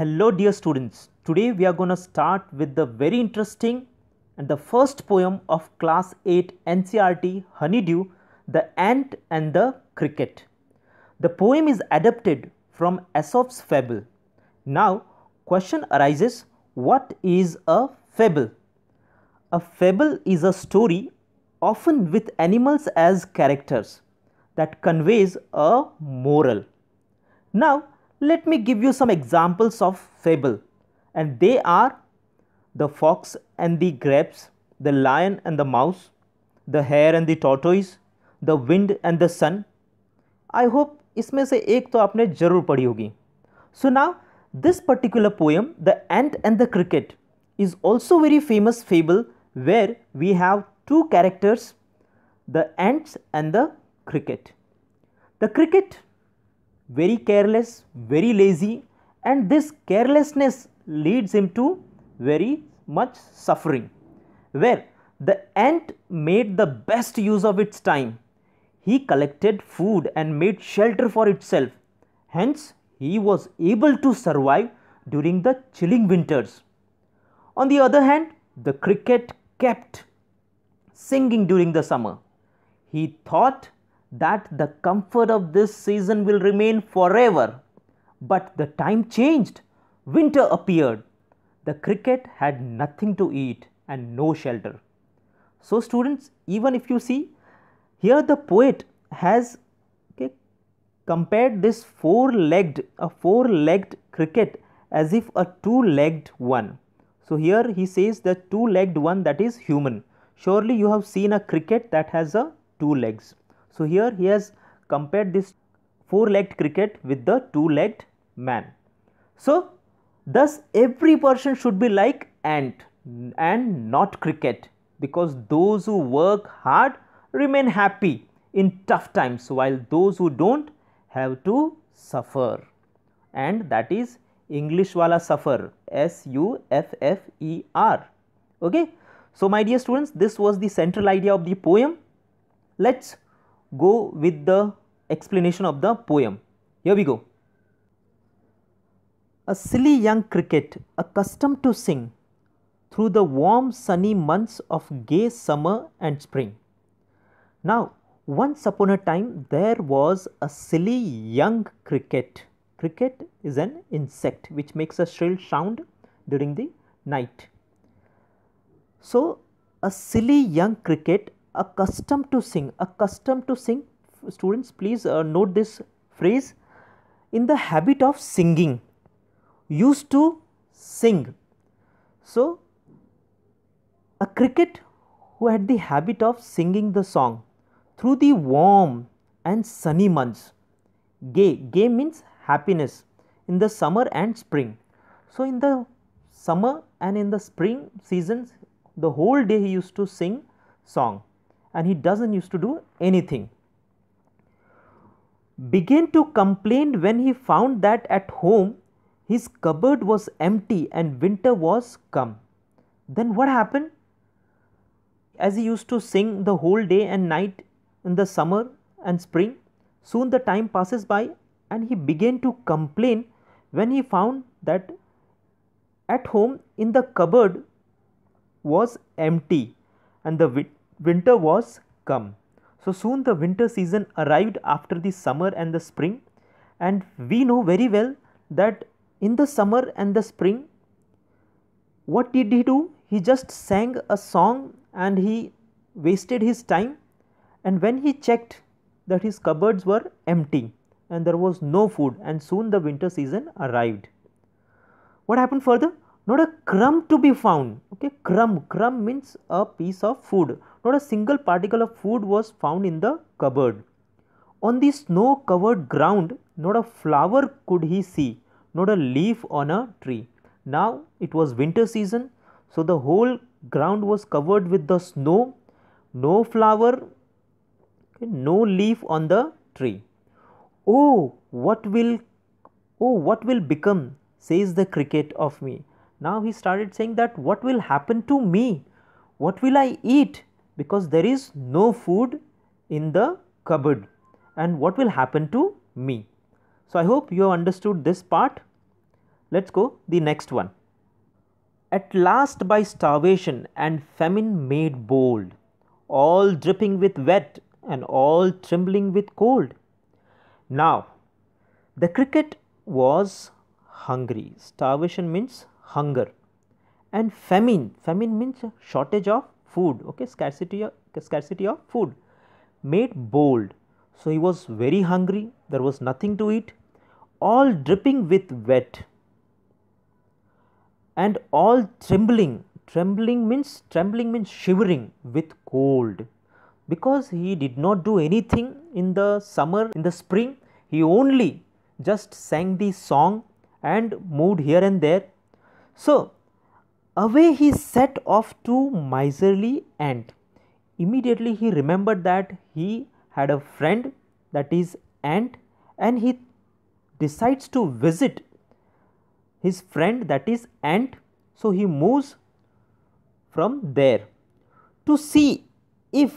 Hello dear students, today we are going to start with the very interesting and the first poem of class 8 NCERT Honeydew, The Ant and the Cricket. The poem is adapted from Aesop's fable. Now question arises, what is a fable? A fable is a story often with animals as characters that conveys a moral. Now let me give you some examples of fable, and they are the fox and the grapes, the lion and the mouse, the hare and the tortoise, the wind and the sun. I hope इसमें से एक तो आपने जरूर पढ़ी होगी. So now this particular poem, The Ant and the Cricket, is also very famous fable where we have two characters, the ants and the cricket. The cricket, very careless, very lazy, and this carelessness leads him to very much suffering, where the ant made the best use of its time. He collected food and made shelter for itself. Hence, he was able to survive during the chilling winters. On the other hand, the cricket kept singing during the summer. He thought that the comfort of this season will remain forever. But the time changed. Winter appeared. The cricket had nothing to eat and no shelter. So students, even if you see, here the poet has compared this four-legged cricket as if a two-legged one. So here he says the two-legged one, that is human. Surely you have seen a cricket that has a two legs. So here he has compared this four-legged cricket with the two-legged man. So thus every person should be like ant and not cricket, because those who work hard remain happy in tough times, while those who don't have to suffer. And that is English wala suffer, S-U-F-F-E-R. Okay. So my dear students, this was the central idea of the poem. Let's go with the explanation of the poem. Here we go. A silly young cricket, accustomed to sing through the warm sunny months of gay summer and spring. Now, once upon a time there was a silly young cricket. Cricket is an insect which makes a shrill sound during the night. So, a silly young cricket, accustomed to sing. Accustomed to sing, students, please note this phrase, in the habit of singing, used to sing. So a cricket who had the habit of singing the song through the warm and sunny months, gay means happiness, in the summer and spring. So in the summer and in the spring seasons, the whole day he used to sing song. And he doesn't used to do anything. Began to complain when he found that at home his cupboard was empty and winter was come. Then what happened? As he used to sing the whole day and night in the summer and spring, soon the time passes by and he began to complain when he found that at home in the cupboard was empty and the winter was come. So soon the winter season arrived after the summer and the spring, and we know very well that in the summer and the spring, what did he do? He just sang a song and he wasted his time, and when he checked that his cupboards were empty and there was no food, and soon the winter season arrived. What happened further? Not a crumb to be found. Okay, crumb means a piece of food. Not a single particle of food was found in the cupboard. On the snow covered ground, not a flower could he see, not a leaf on a tree. Now it was winter season, so the whole ground was covered with the snow, no flower, no leaf on the tree. Oh, what will become, says the cricket, of me? Now he started saying that what will happen to me? What will I eat? Because there is no food in the cupboard, and what will happen to me? So I hope you have understood this part. Let's go the next one. At last by starvation and famine made bold, all dripping with wet and all trembling with cold. Now, the cricket was hungry. Starvation means hunger, and famine means shortage of food, okay, scarcity of food, made bold. So he was very hungry, there was nothing to eat, all dripping with wet, and all trembling means shivering with cold, because he did not do anything in the summer, in the spring, he only just sang the song and moved here and there. So away he set off to miserly ant. Immediately he remembered that he had a friend, that is ant, and he decides to visit his friend, that is ant. So he moves from there to see if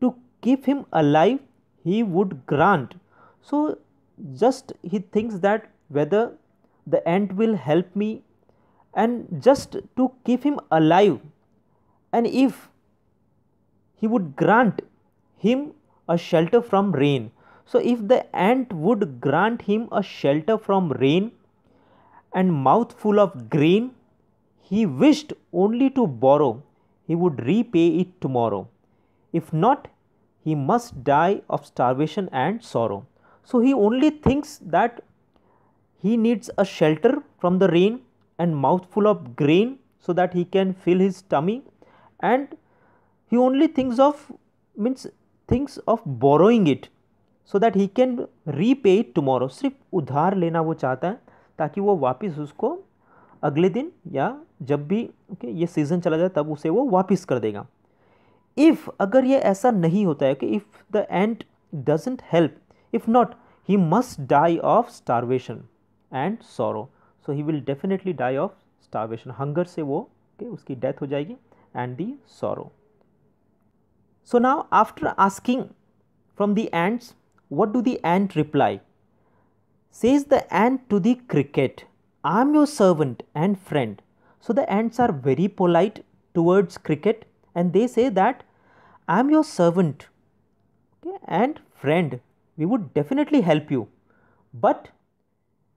to keep him alive he would grant. So just he thinks that whether the ant will help me, and just to keep him alive, and if he would grant him a shelter from rain. So if the ant would grant him a shelter from rain and mouthful of grain, he wished only to borrow, he would repay it tomorrow. If not, he must die of starvation and sorrow. So he only thinks that he needs a shelter from the rain and mouthful of grain so that he can fill his tummy, and he only thinks of borrowing it so that he can repay it tomorrow. सिर्फ उधार लेना वो चाहता है ताकि वो वापस उसको अगले दिन या जब भी ये सीज़न चला जाए तब उसे वो वापस कर देगा. इफ़ अगर ये ऐसा नहीं होता है कि if the ant doesn't help, if not he must die of starvation and sorrow. So he will definitely die of starvation, hunger से वो उसकी डेथ हो जाएगी, एंड दी सोरो. So now after asking from the ants, what do the ant reply? Says the ant to the cricket, I am your servant and friend. So the ants are very polite towards cricket, and they say that I am your servant and friend. We would definitely help you. But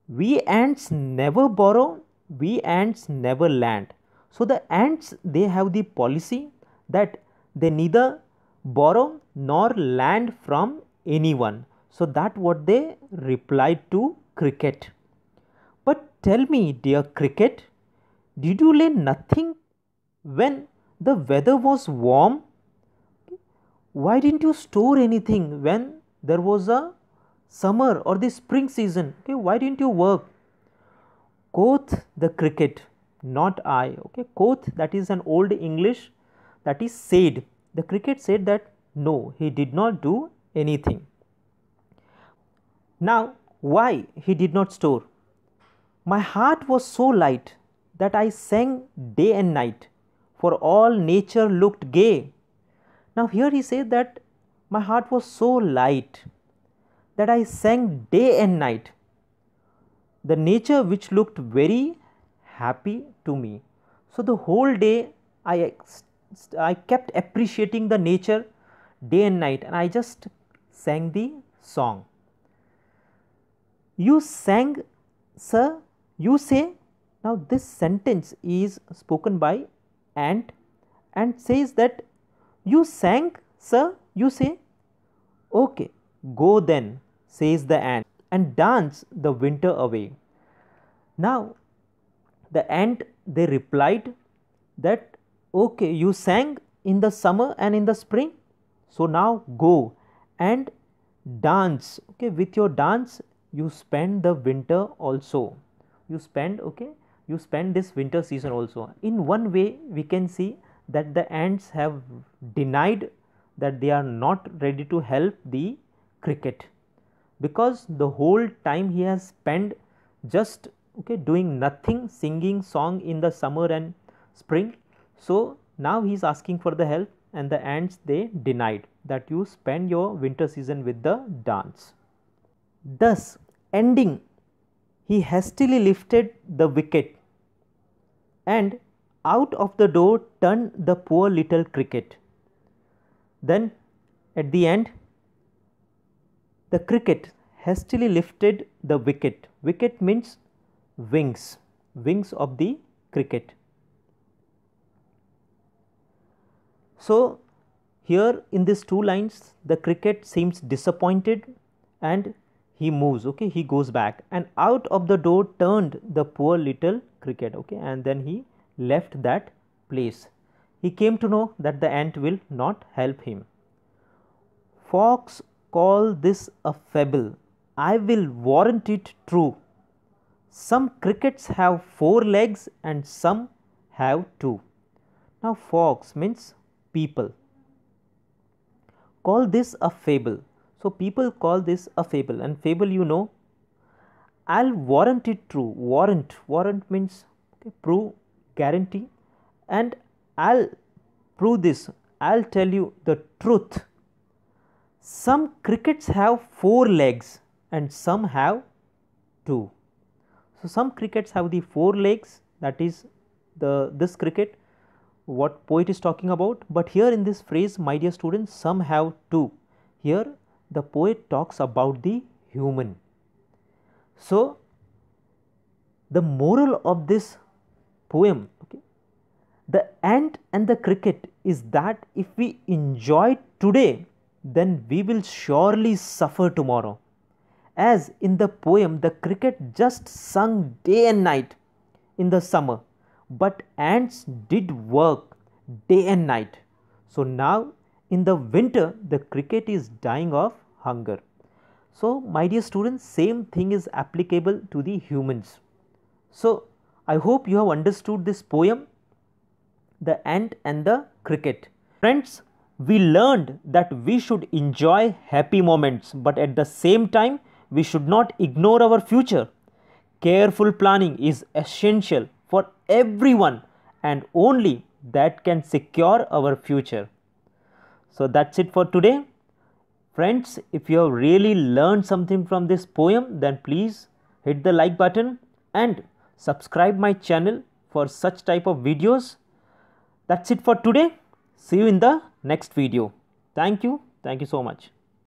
we ants never borrow, we ants never lend. So the ants, they have the policy that they neither borrow nor lend from anyone. So that what they replied to cricket. But tell me, dear cricket, did you lay nothing when the weather was warm? Why didn't you store anything when there was a summer or the spring season? Why didn't you work? Quoth the cricket, not I. Quoth, that is an old English, that is said. The cricket said that no, he did not do anything. Now, why he did not store? My heart was so light that I sang day and night, for all nature looked gay. Now here he said that my heart was so light that I sang day and night, the nature which looked very happy to me. So the whole day I kept appreciating the nature day and night, and I just sang the song. You sang, sir, you say. Now this sentence is spoken by ant, and says that you sang, sir, you say. Okay, go then, says the ant, and dance the winter away. Now the ant, they replied that okay, you sang in the summer and in the spring, so now go and dance. With your dance you spend the winter also. You spend this winter season also. In one way we can see that the ants have denied that they are not ready to help the cricket, because the whole time he has spent just doing nothing, singing song in the summer and spring. So now he is asking for the help, and the ants, they denied that you spend your winter season with the dance. Thus ending he hastily lifted the wicket and out of the door turned the poor little cricket. Then at the end, the cricket hastily lifted the wicket. Wicket means wings, wings of the cricket. So here in these two lines, the cricket seems disappointed and he moves, okay, he goes back, and out of the door turned the poor little cricket, okay, and then he left that place. He came to know that the ant will not help him. Fox called this a fable. I will warrant it true. Some crickets have 4 legs and some have 2. Now fox means people. Call this a fable. So people call this a fable, and fable, you know, I'll warrant it true. Warrant, warrant means, okay, prove, guarantee, and I'll prove this. I'll tell you the truth. Some crickets have 4 legs and some have 2. So some crickets have the 4 legs, that is this cricket what poet is talking about, but here in this phrase, my dear students, some have 2. Here the poet talks about the human. So the moral of this poem, okay, the ant and the cricket, is that if we enjoy today, then we will surely suffer tomorrow. As in the poem, the cricket just sung day and night in the summer, but ants did work day and night. So now in the winter, the cricket is dying of hunger. So my dear students, same thing is applicable to the humans. So I hope you have understood this poem, The Ant and the Cricket. Friends, we learned that we should enjoy happy moments, but at the same time, we should not ignore our future. Careful planning is essential for everyone, and only that can secure our future. So that's it for today. Friends, if you have really learned something from this poem, then please hit the like button and subscribe my channel for such type of videos. That's it for today. See you in the next video. Thank you. Thank you so much.